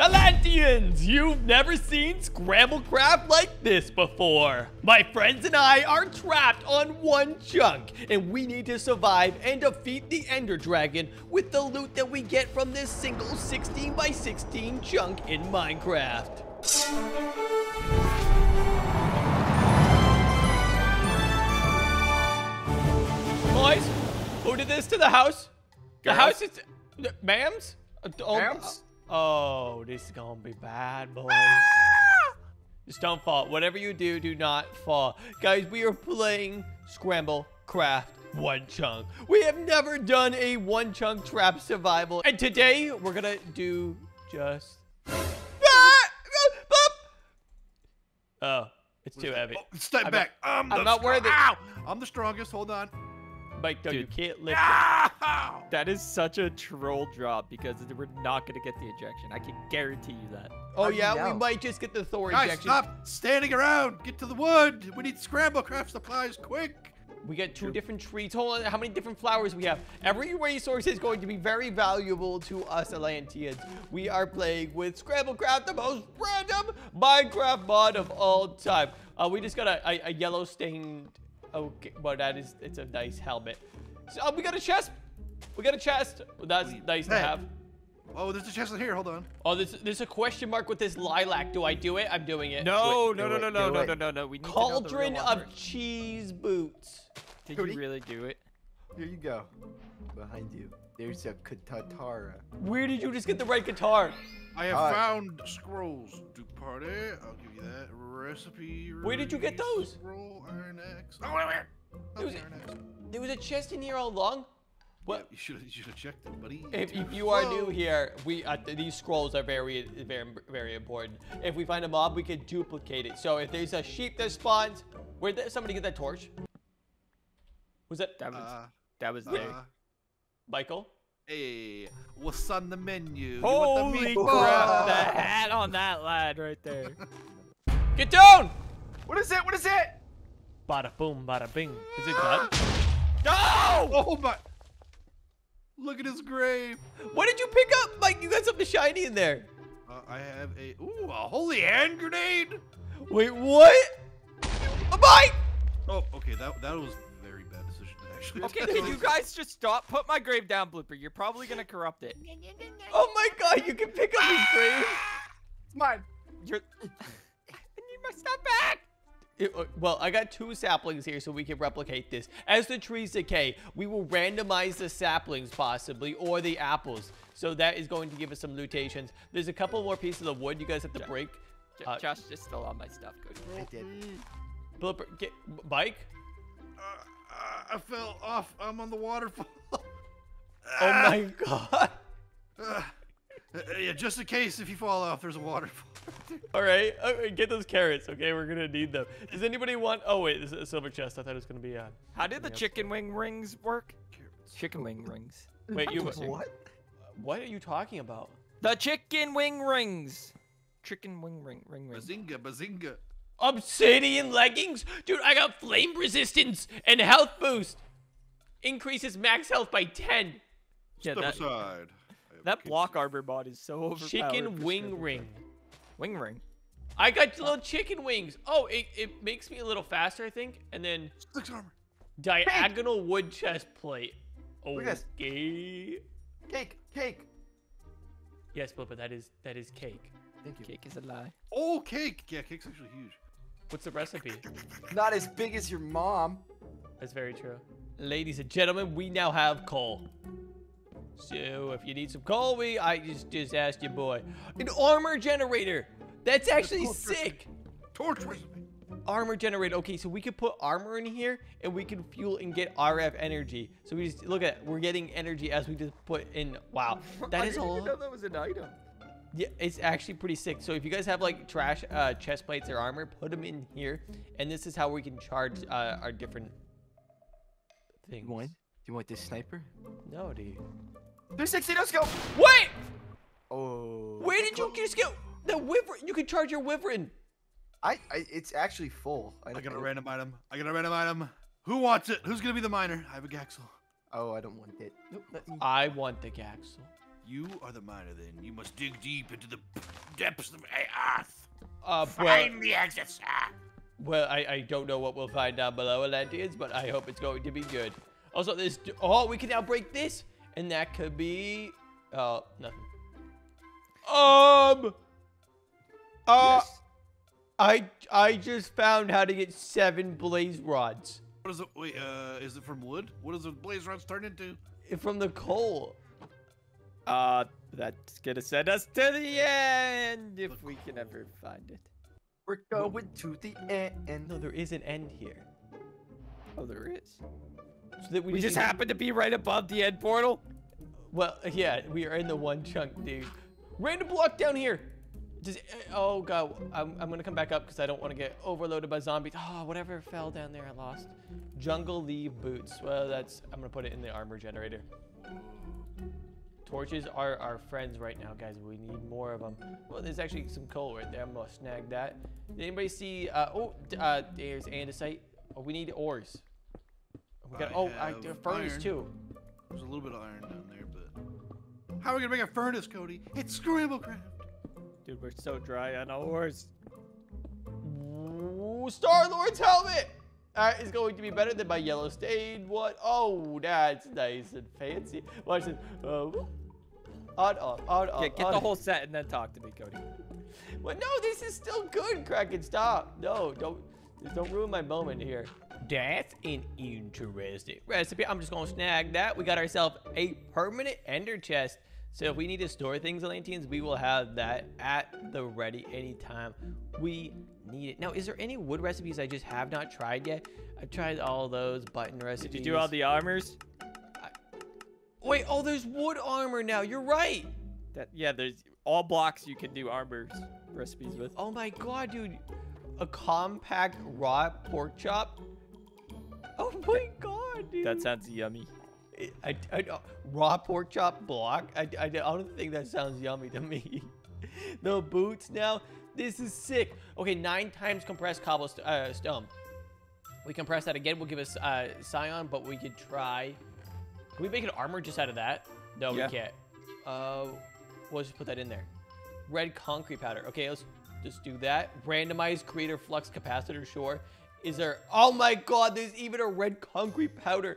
Atlanteans, you've never seen Scramblecraft like this before. My friends and I are trapped on one chunk, and we need to survive and defeat the Ender Dragon with the loot that we get from this single 16 by 16 chunk in Minecraft. Boys, who did this to the house? The house is... Mams? Mams? Oh, this is gonna be bad, boys. Ah! Just don't fall. Whatever you do, do not fall. Guys, we are playing Scramblecraft one chunk. We have never done a one chunk trap survival. And today, we're gonna do just... Oh, it's too heavy. Oh, step back. I'm not worthy. Ow! I'm the strongest. Hold on. Mike, though, you can't lift it. That is such a troll drop because we're not going to get the ejection. I can guarantee you that. Oh, yeah, we might just get the Thor ejection. Guys, stop standing around. Get to the wood. We need Scramblecraft supplies quick. We got two different trees. Hold on, how many different flowers we have. Every resource is going to be very valuable to us Atlanteans. We are playing with Scramblecraft, the most random Minecraft mod of all time. We just got a yellow stained... Okay, but that is, it's a nice helmet. So, we got a chest. We got a chest. That's nice to have. Oh, there's a chest in here. Hold on. Oh, there's a question mark with this lilac. Do I do it? I'm doing it. No, no, no, no, no, no, no, no, no. We need Cauldron of Cheese Boots. Did you really do it? Here you go. Behind you. There's a katara. Where did you just get the right guitar? I have found scrolls to party. I'll give you that recipe. Where did you get those? Scroll, iron axe. Oh, there was a chest in here all along. What? Yeah, you should have checked it, buddy. If you are new here, we these scrolls are very, very, very important. If we find a mob, we can duplicate it. So if there's a sheep that spawns, where did somebody get that torch? Was that? That was there. Michael. Hey, what's on the menu? Holy crap, the hat on that lad right there. Get down! What is it? What is it? Bada boom, bada bing. Is it done? No! Oh my. Look at his grave. What did you pick up? Mike, you got something shiny in there. I have a holy hand grenade. Wait, what? Mike! Oh, okay, that was very bad decision. Okay, can you guys just stop? Put my grave down, Blooper. You're probably gonna corrupt it. Oh my god, you can pick up his grave. It's mine. I need my stuff back. Well, I got two saplings here so we can replicate this. As the trees decay, we will randomize the saplings possibly, or the apples. So that is going to give us some lutations. There's a couple more pieces of wood you guys have to break. Josh just stole all my stuff. I did. Blooper, get Mike. I fell off. I'm on the waterfall. Oh my god. Yeah, just in case if you fall off, there's a waterfall. Alright, get those carrots, okay? We're gonna need them. Does anybody want... Oh wait, this is a silver chest. I thought it was gonna be on. How did the chicken wing rings work? Carrots. Chicken wing rings. Wait, you... What? What are you talking about? The chicken wing rings. Chicken wing ring. Bazinga, bazinga. Obsidian leggings? Dude, I got flame resistance and health boost. Increases max health by 10. Step aside. That block arbor bot is so overpowered. Chicken wing ring. Wing ring. I got little chicken wings. Oh, it makes me a little faster, I think. And then diagonal wood chest plate. Okay. Cake. Yes, but that is cake. Thank you. Cake is a lie. Oh, cake. Yeah, cake's actually huge. What's the recipe? Not as big as your mom. That's very true. Ladies and gentlemen, we now have coal. So if you need some coal, I just asked your boy. An armor generator. That's actually sick. Torch recipe. Armor generator. Okay, so we could put armor in here and we can fuel and get RF energy. So we just look at it. We're getting energy as we just put in. Wow. That is all. I didn't even know that was an item. Yeah, it's actually pretty sick. So if you guys have like trash chest plates or armor, put them in here, and this is how we can charge our different things. Do you want this sniper? No, dude. 360, let's go. Wait. Oh. Where did you just get the wyvern? You can charge your wyvern. It's actually full. I got a random item. Who wants it? Who's gonna be the miner? I have a Gaxel. Oh, I don't want it. Nope. I want the Gaxel. You are the miner, then. You must dig deep into the depths of Earth. Find the exits. Well, I don't know what we'll find down below, Atlanteans, but I hope it's going to be good. Also, this... Oh, we can now break this, and that could be... Oh, nothing. Yes. I just found how to get 7 blaze rods. What is it? Wait, is it from wood? What does the blaze rods turn into? It's from the coal. That's gonna send us to the end if we can ever find it. We're going to the end. No, there is an end here. Oh, there is. So that we just happen to be right above the end portal. Well, yeah, we are in the one chunk, dude. Random block down here. Oh god, I'm gonna come back up because I don't want to get overloaded by zombies. Oh, whatever fell down there, I lost. Jungle leaf boots. Well, that's, I'm gonna put it in the armor generator. Torches are our friends right now, guys. We need more of them. Well, there's actually some coal right there. I'm gonna snag that. Did anybody see? There's andesite. Oh, we need ores. We got. There's furnace too. There's a little bit of iron down there, but how are we gonna make a furnace, Cody? It's Scramblecraft. Dude, we're so dry on our horse. Star-Lord's helmet is going to be better than my yellow stain. What? Oh, that's nice and fancy. Watch this. On, off. Yeah, get the whole set and then talk to me, Cody. Well, no, this is still good, Kraken. Stop. No, don't ruin my moment here. That's an interesting recipe. I'm just going to snag that. We got ourselves a permanent ender chest. So if we need to store things, Atlanteans, we will have that at the ready anytime we need it. Now, is there any wood recipes I just have not tried yet? I've tried all those button recipes. Did you do all the armors? Wait, oh, there's wood armor now. You're right. Yeah, there's all blocks you can do armors recipes with. Oh my god, dude. A compact raw pork chop? Oh my god, dude. That sounds yummy. Raw pork chop block. I don't think that sounds yummy to me. No boots now. This is sick. Okay, 9 times compressed cobblestone. We compress that again. We'll give us scion, but we could try. Can we make an armor just out of that? No, yeah. We can't. We'll just put that in there. Red concrete powder. Okay, let's just do that. Randomized creator flux capacitor. Sure. Is there? Oh my god! There's even a red concrete powder.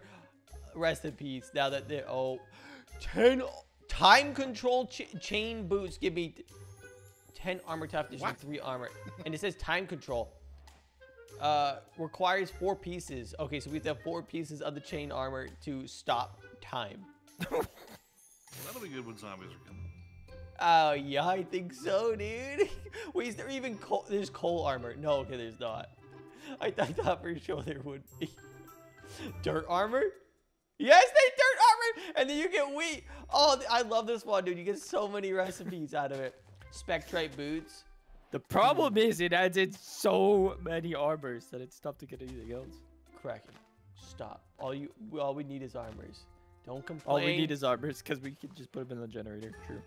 Rest in peace. Now that they're 10 time control chain boots give me 10 armor toughness and 3 armor, and it says time control requires 4 pieces. Okay, so we have to have 4 pieces of the chain armor to stop time. Well, that'll be good when zombies are coming. Oh yeah, I think so, dude. Wait, is there even coal? There's coal armor. No, okay, there's not. I thought for sure there would be dirt armor. Yes, they dirt armor, and then you get wheat. Oh, I love this one, dude. You get so many recipes out of it. Spectrite boots. The problem is it adds in so many armors that it's tough to get anything else. Kraken, stop. All we need is armors. Don't complain. All we need is armors because we can just put them in the generator. True.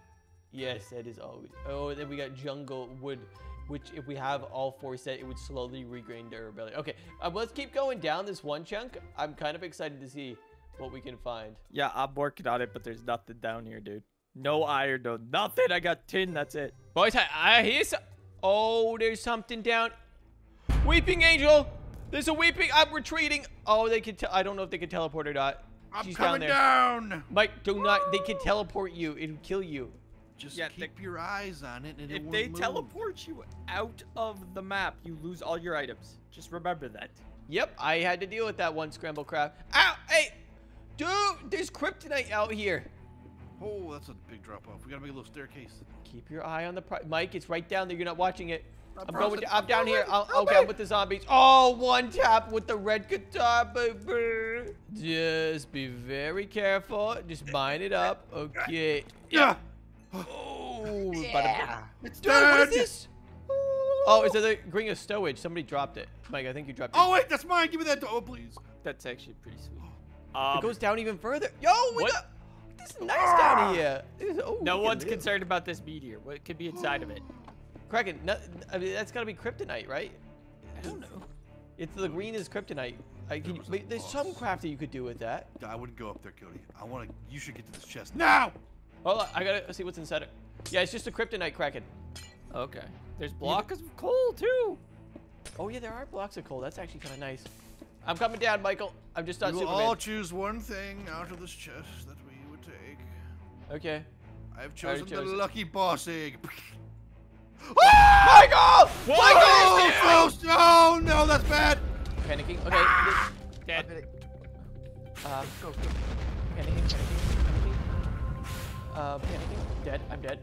Yes, that is always. Oh, then we got jungle wood, which if we have all 4 set, it would slowly regain durability. Okay, let's keep going down this one chunk. I'm kind of excited to see what we can find. Yeah, I'm working on it, but there's nothing down here, dude. No iron, no nothing. I got tin, that's it. Boys, I hear some... Oh, there's something down. Weeping angel. There's a weeping... I'm retreating. Oh, they can... I don't know if they can teleport or not. She's coming down. Mike, do not... They can teleport you. It'll kill you. Just keep your eyes on it and it won't move. If they teleport you out of the map, you lose all your items. Just remember that. Yep, I had to deal with that one, Scramblecraft. Ow! Hey! Dude, there's kryptonite out here. Oh, that's a big drop off. We gotta make a little staircase. Keep your eye on the Mike. It's right down there. You're not watching it. I'm down here. Okay, I'm with the zombies. Oh, one tap with the red guitar, baby. Just be very careful. Just bind it up. Okay. Yeah. Oh. Yeah. It's dude, what is this? Oh, is that the green of stowage? Somebody dropped it. Mike, I think you dropped it. Oh wait, that's mine. Give me that. Oh, please. That's actually pretty sweet. It goes down even further. Yo, this is nice down here. No one's concerned about this meteor. What could be inside of it? Kraken, I mean, that's got to be kryptonite, right? I don't know. It's the green is kryptonite. There's some crafting you could do with that. I wouldn't go up there, Cody. You should get to this chest now. Oh, I gotta see what's inside it. Yeah, it's just a kryptonite kraken. Okay. There's blocks of coal, too. Oh, yeah, there are blocks of coal. That's actually kind of nice. I'm coming down, Michael. I'm just on Superman. We'll all choose one thing out of this chest that we would take. Okay. I've chosen the lucky boss egg. Oh, Michael! Whoa! Michael! Is there! Oh, no, that's bad. Panicking. Okay. Ah! Dead. Go, go. Panicking, panicking. Panicking. Dead. I'm dead.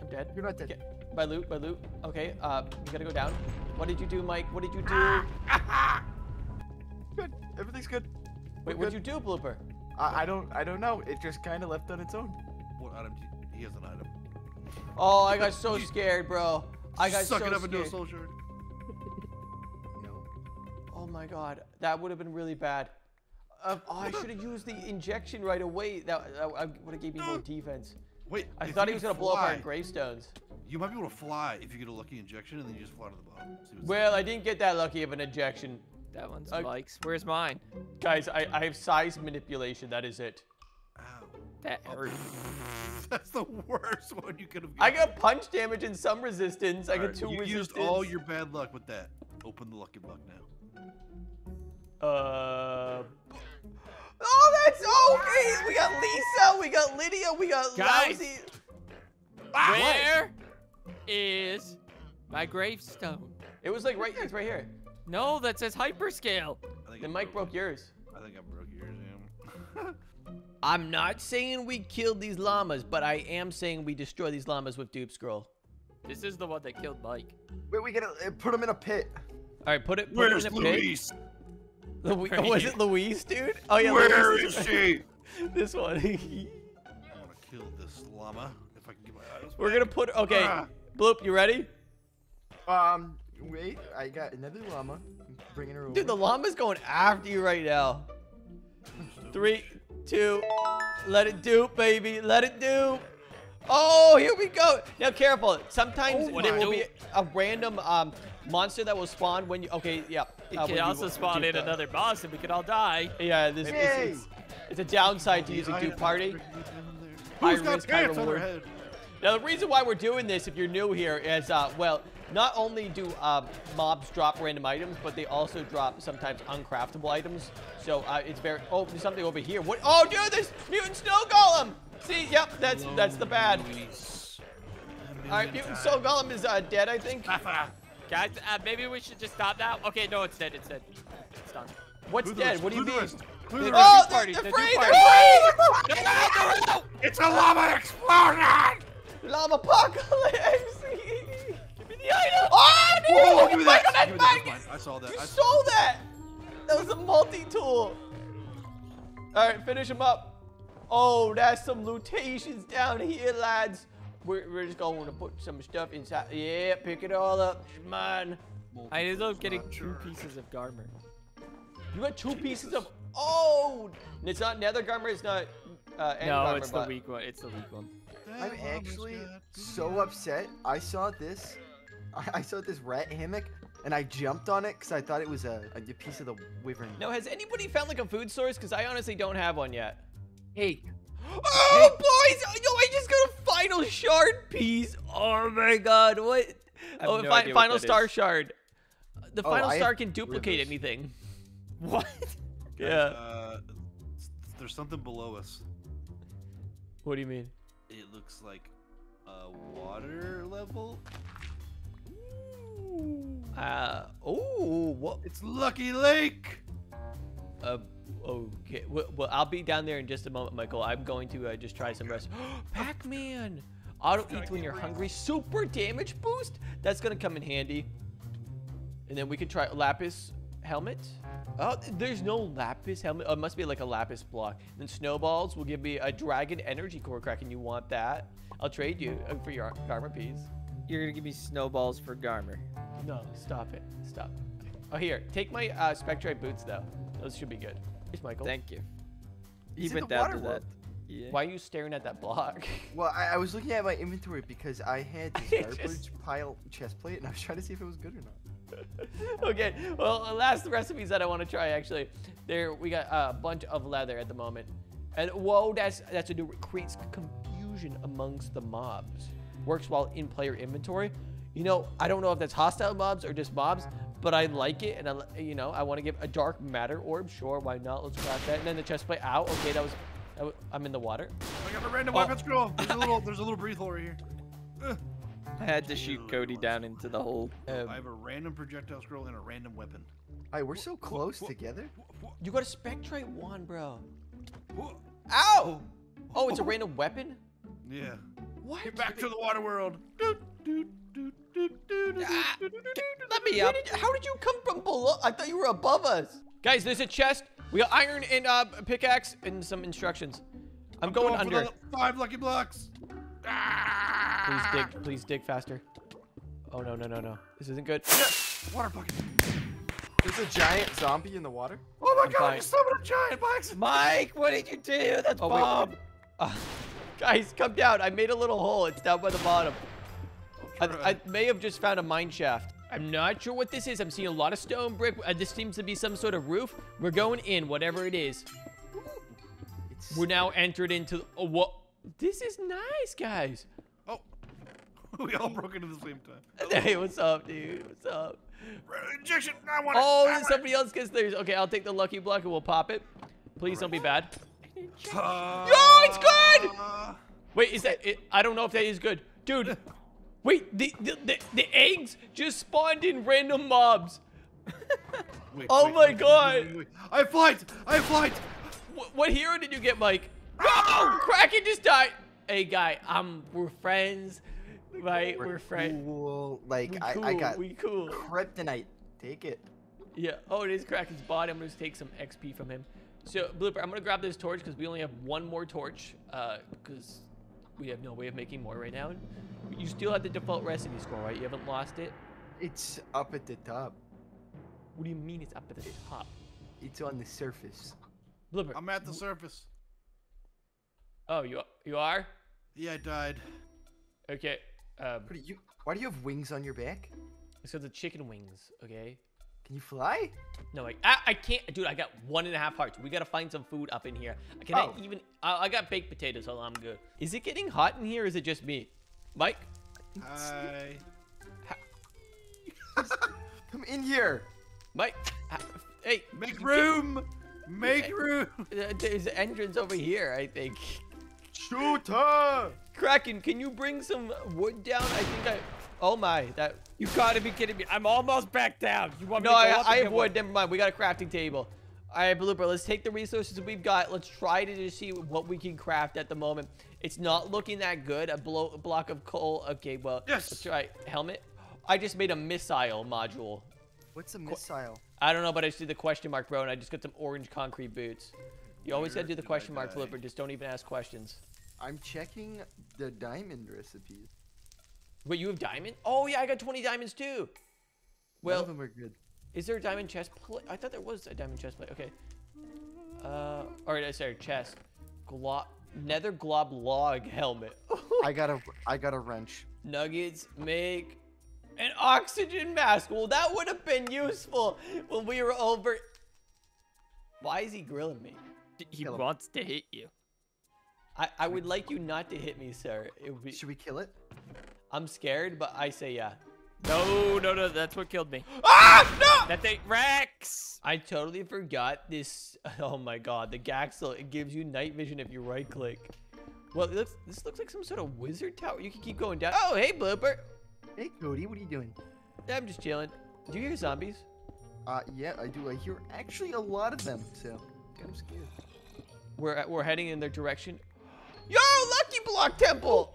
I'm dead. You're not dead. Okay. By loot, by loot. Okay, we gotta go down. What did you do, Mike? What did you do? Good. Everything's good. Wait, what'd you do, Blooper? I don't know. It just kind of left on its own. What item? He has an item. Oh, I got so scared, bro. I got so scared. Suck it up and do a soul shard. No. Oh my God, that would have been really bad. Oh, I should have used the injection right away. That would have gave me more defense. Wait. I thought he was gonna blow up our gravestones. You might be able to fly if you get a lucky injection, and then you just fly to the bottom. Well, I didn't get that lucky of an injection. That one's Mike's. Where's mine? Guys, I have size manipulation. That is it. Ow. That hurt. That's the worst one you could have gotten. I got punch damage and some resistance. I got two resistance. You used all your bad luck with that. Open the lucky block now. Oh, that's okay. We got Lisa. We got Lydia. We got Lousy. Where? Is my gravestone? It was like right, it's right here. No, that says hyperscale. Then Mike broke yours. I think I broke yours, yeah. I'm not saying we killed these llamas, but I am saying we destroy these llamas with dupe scroll. This is the one that killed Mike. Wait, we gotta put him in a pit. All right, put him in a Luis? Pit. Where's Luis? Was it Luis, dude? Oh yeah. Where is she? This one. I wanna kill this llama. If I can get my eyes. We're gonna put. Okay. Bloop, you ready? Wait, I got another llama. I'm bringing her over. Dude, the llama's going after you right now. 3, 2, let it do, baby. Let it do. Oh, here we go. Now, careful. Sometimes there will be a random monster that will spawn when you. Okay, yeah. It can also spawn in another boss, and we could all die. Yeah, this it's a downside to using dupe party. Who's got pants on their head? Now, the reason why we're doing this, if you're new here, is, well, not only do mobs drop random items, but they also drop sometimes uncraftable items. So it's very... Oh, there's something over here. What? Oh, dude, there's Mutant Snow Golem! See, yep, that's the bad. All right, Mutant Snow Golem is dead, I think. Guys, maybe we should just stop now. Okay, no, it's dead, it's dead. It's done. What's dead? What do you mean? Oh, they're free! They're free! It's a llama explosion! Llama apocalypse! Give me the item! Oh, dude! Whoa, give me that. Give me that. I saw that. You stole that! That was a multi-tool. Alright, finish him up. Oh, that's some lootations down here, lads. We're just going to put some stuff inside. Yeah, pick it all up. Man. I ended up getting 2 pieces of armor. You got 2 pieces of... Oh! It's not nether armor, it's not... No, it's the weak one. It's the weak one. I'm actually so upset. I saw this. I saw this rat hammock, and I jumped on it because I thought it was a piece of the wyvern. Now, has anybody found like a food source? Because I honestly don't have one yet. Hey. Oh, boys! No, I just got a final shard piece. Oh my God! What? Oh, no final star shard. The final star can duplicate anything. What? Yeah. There's something below us. What do you mean? It looks like a water level. Ooh. Oh, what? It's Lucky Lake. Okay. Well, I'll be down there in just a moment, Michael. I'm going to just try some rest. Pac-Man. Auto eat when you're hungry. Super damage boost. That's gonna come in handy. And then we can try Lapis Helmet. Oh, there's no Lapis Helmet. Oh, it must be like a Lapis block. And then snowballs will give me a Dragon Energy Core Kraken. You want that? I'll trade you for your Garmer piece. You're going to give me snowballs for Garmer. No, stop it. Stop. Oh, here. Take my Spectrite boots, though. Those should be good. Here's Michael. Thank you. He went down to that. Yeah. Why are you staring at that block? Well, I was looking at my inventory because I had this garbage pile chestplate, and I was trying to see if it was good or not. Okay, well, last recipes that I want to try, actually. There, we got a bunch of leather at the moment. And whoa, that's a new creates confusion. confusion amongst the mobs. Works while in player inventory. You know, I don't know if that's hostile mobs or just mobs, but I like it, and I, you know, I want to give a dark matter orb. Sure, why not? Let's grab that. And then the chestplate. Ow. Okay, that was. I'm in the water. I got a random weapon scroll. There's a little breathe hole right here. I had to shoot Cody down into the hole. I have a random projectile scroll and a random weapon. Alright, we're so close together. You got a spectrate wand, bro. Ow! Oh, it's a random weapon? Yeah. What? Get back to the water world. Let me up. How did you come from below? I thought you were above us. Guys, there's a chest. We got iron and pickaxe and some instructions. I'm going under. For the 5 lucky blocks. Please dig faster. Oh, no. This isn't good. Water bucket. There's a giant zombie in the water. Oh my god, I just summoned a giant box. Mike, what did you do? That's bomb. Guys, come down. I made a little hole. It's down by the bottom. I may have just found a mine shaft. I'm not sure what this is. I'm seeing a lot of stone brick. This seems to be some sort of roof. We're going in, whatever it is. We're now entered into... Oh, what? This is nice, guys. Oh, we all broke into the same time. Hey, what's up, dude? What's up? Injection. I want it. Oh, somebody else gets theirs. Okay, I'll take the lucky block and we'll pop it. Please don't be bad. Yo, it's good. Wait, is that it? I don't know if that is good, dude. Wait, the eggs just spawned in random mobs. Wait, oh my god! I flight. What hero did you get, Mike? Oh, Kraken just died. Hey, guy, we're friends, right? We're friends. Cool. Like I got kryptonite. Take it. Yeah. Oh, it is Kraken's body. I'm gonna just take some XP from him. So, Blooper, I'm gonna grab this torch because we only have one more torch. Because we have no way of making more right now. You still have the default recipe score, right? You haven't lost it. It's up at the top. What do you mean it's up at the top? It's on the surface. Blooper, I'm at the surface. Oh, you are? Yeah, I died. Okay. Why do you have wings on your back? It's because of chicken wings. Okay. Can you fly? No, I can't. Dude, I got 1.5 hearts. We got to find some food up in here. I got baked potatoes, so I'm good. Is it getting hot in here or is it just me? Mike? Hi. Come in here. Mike. Hey. Make room. Make room. There's an entrance over here, I think. Shooter. Kraken, can you bring some wood down? Oh my, you gotta be kidding me. I'm almost back down. You want me to go up? No, I have wood. Never mind. We got a crafting table. All right, Blooper, let's take the resources we've got. Let's try to just see what we can craft at the moment. It's not looking that good. A block of coal. Okay, well, yes. Let's try helmet. I just made a missile module. What's a missile? I don't know, but I just did the question mark, bro, and I just got some orange concrete boots. You always gotta do the question mark, Blooper. Just don't even ask questions. I'm checking the diamond recipes. Wait, you have diamond? Oh, yeah, I got 20 diamonds, too. Well, none of them are good. Is there a diamond chest plate? I thought there was a diamond chest plate. Okay. All right, I said chest. Nether glob log helmet. I got a wrench. Nuggets make an oxygen mask. Well, that would have been useful when we were over. Why is he grilling me? He wants to hit you. I would like you not to hit me, sir. It would be... Should we kill it? I'm scared, but I say yeah. No, that's what killed me. Ah, no! That thing Rex! I totally forgot this. Oh my god, the Gaxel. It gives you night vision if you right click. Well, this looks like some sort of wizard tower. You can keep going down. Oh, hey, Blooper. Hey, Cody, what are you doing? I'm just chilling. Do you hear zombies? Yeah, I do. I hear actually a lot of them, so I'm scared. We're heading in their direction. Yo, Lucky Block Temple!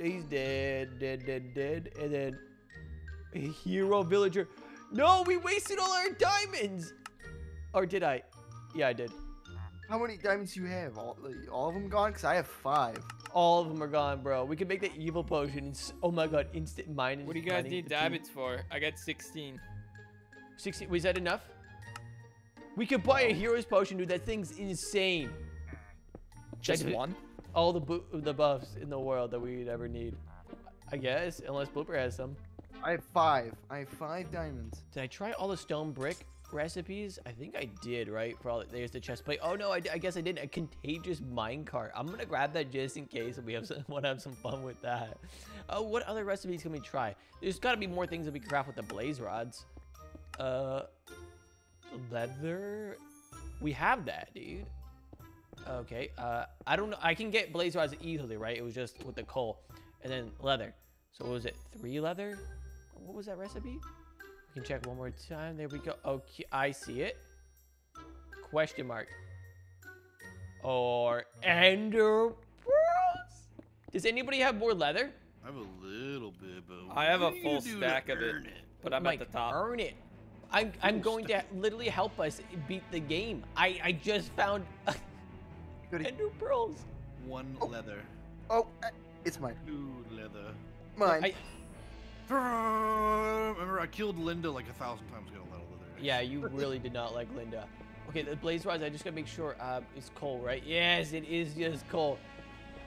He's dead. And then a hero villager. No, we wasted all our diamonds. Or did I? Yeah, I did. How many diamonds do you have? All of them gone? Because I have 5. All of them are gone, bro. We can make the evil potion. Oh, my God. Instant mining. What do you guys need diamonds for? I got 16. 16? Was that enough? We could buy a hero's potion, dude. That thing's insane. Just one? All the buffs in the world that we'd ever need, I guess, unless Blooper has some. I have 5 diamonds. Did I try all the stone brick? recipes? I think I did, right? Probably. There's the chest plate. Oh, no, I guess I didn't. A contagious minecart. I'm going to grab that just in case we want to have some fun with that. Oh, what other recipes can we try? There's got to be more things that we can craft with the blaze rods. Leather. We have that, dude. Okay. I don't know. I can get blaze rods easily, right? It was just with the coal. And then leather. So what was it? 3 leather? What was that recipe? We can check one more time. There we go. Okay, I see it. Question mark. Or Ender Pearls. Does anybody have more leather? I have a little bit, but I have a full stack of it. But I'm at the top. Earn it. I'm going to literally help us beat the game. I just found Ender Pearls. 1 leather. Oh, it's mine. 2 leather. Mine. Remember, I killed Linda like 1,000 times ago. Yeah, you really did not like Linda. Okay, the blaze rods, I just gotta make sure it's coal, right? Yes, it is just coal.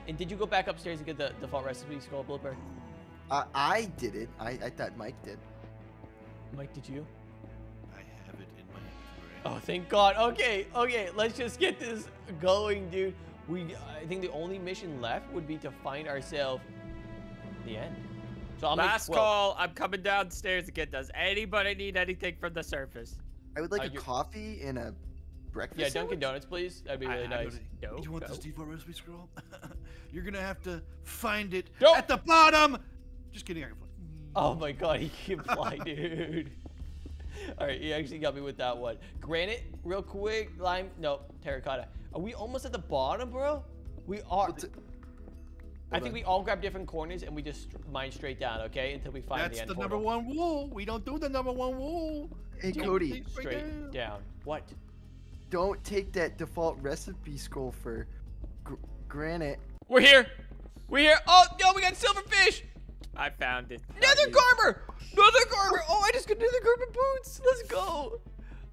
And did you go back upstairs and get the default recipe, Skull Blooper? I didn't. I thought Mike did. Mike, did you? I have it in my inventory. Oh, thank God. Okay, okay, let's just get this going, dude. I think the only mission left would be to find ourselves the end. So last call, I'm coming downstairs again. Does anybody need anything from the surface? I would like a coffee and a breakfast. Yeah, Dunkin' Donuts, please. That'd be really nice. No, you want this default recipe scroll? You're going to have to find it at the bottom. Just kidding, I can fly. Oh my God, he can fly, dude. All right, he actually got me with that one. Granite, real quick. Lime, no, terracotta. Are we almost at the bottom, bro? We are. I think we all grab different corners and we just mine straight down, okay? Until we find the end portal. That's the number 1 rule. We don't do the number 1 rule. Hey, Cody. Straight down. What? Don't take that default recipe scroll for granite. We're here. We're here. Oh, no, we got silverfish. I found it. Nether Garber. Nether Garber. Oh, I just got Nether Garber boots. Let's go.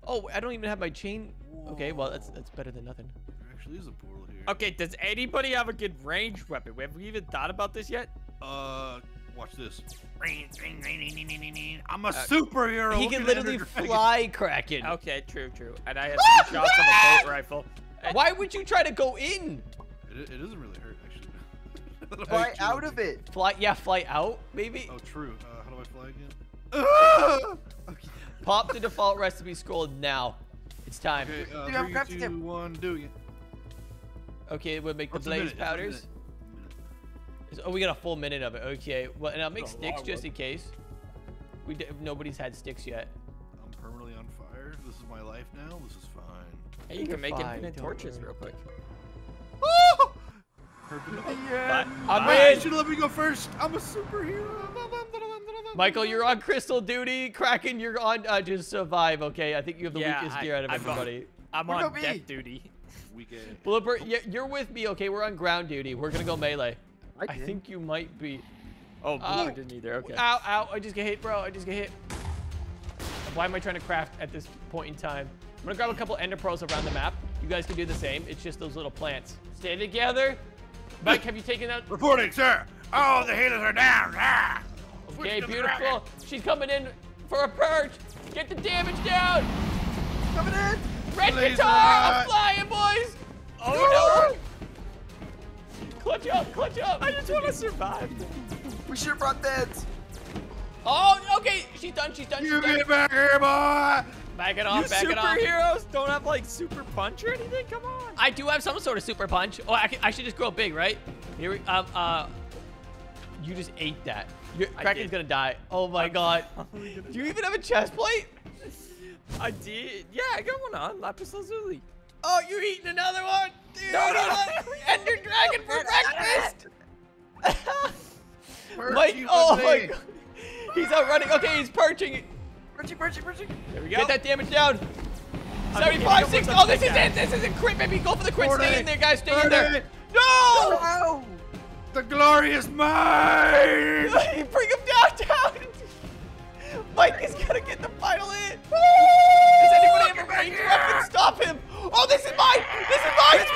Oh, I don't even have my chain. Okay, well, that's better than nothing. Actually, there's a portal here. Okay, does anybody have a good ranged weapon? Have we even thought about this yet? Watch this. I'm a superhero. He can literally fly, Kraken. Okay, true, true. And I have two shots on a boat rifle. Why would you try to go in? It doesn't really hurt, actually. Fly out of it. Fly, yeah, fly out, maybe. Oh, true. How do I fly again? Okay. Pop the default recipe scroll now. It's time. Okay, 3, 2, 1, do it. Okay, we'll make the blaze powders. Oh, we got a full minute of it. Okay, well, and I'll make sticks just in case. Nobody's had sticks yet. I'm permanently on fire. This is my life now. This is fine. Hey, you can make infinite torches real quick. Oh! Yeah. You should let me go first. I'm a superhero. Michael, you're on crystal duty. Kraken, you're on just survive. Okay, I think you have the weakest gear out of everybody. I'm on death duty. Blooper, you're with me. Okay, we're on ground duty. We're gonna go melee. I think you might be. Oh, Blooper didn't either. Okay. Ow, ow! I just get hit, bro. I just get hit. Why am I trying to craft at this point in time? I'm gonna grab a couple ender pearls around the map. You guys can do the same. It's just those little plants. Stay together. Mike, have you taken that? Reporting, sir. Oh, the healers are down. Ah. Okay, beautiful. She's coming in for a purge. Get the damage down. Coming in. Red guitar! I'm flying, boys! Oh no! Clutch up, clutch up! I just want to survive. We should have brought that. Oh, okay. She's done, she's done, she's done. You get back here, boy! Back it off, back it off. You superheroes don't have, like, super punch or anything? Come on. I do have some sort of super punch. Oh, I should just grow big, right? Here we, you just ate that. Kraken's gonna die. Oh my God. Do you even have a chest plate? I did. Yeah, I got one on. Lapis Lazuli. Oh, you're eating another one? Dude, no, no, no. Ender Dragon for breakfast. Mike, oh my God. He's out running. Okay, he's perching. Perching, perching, perching. There we go. Get that damage down. 75, 60. Oh, this is it. This is a crit, baby. Go for the crit. Stay in there, guys. Stay in there. No! The glory is mine. Bring him downtown. Mike is gonna get the final hit. Does anybody have a range weapon? Stop him! Oh, this is mine! This is mine!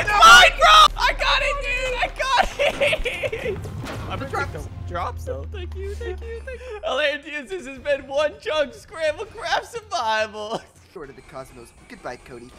It's mine, bro! I got it, dude! I got it! I'm gonna take the drops though. Thank you, thank you, thank you. Atlanteans, this has been one chunk Scramblecraft survival. Short of the cosmos. Goodbye, Cody.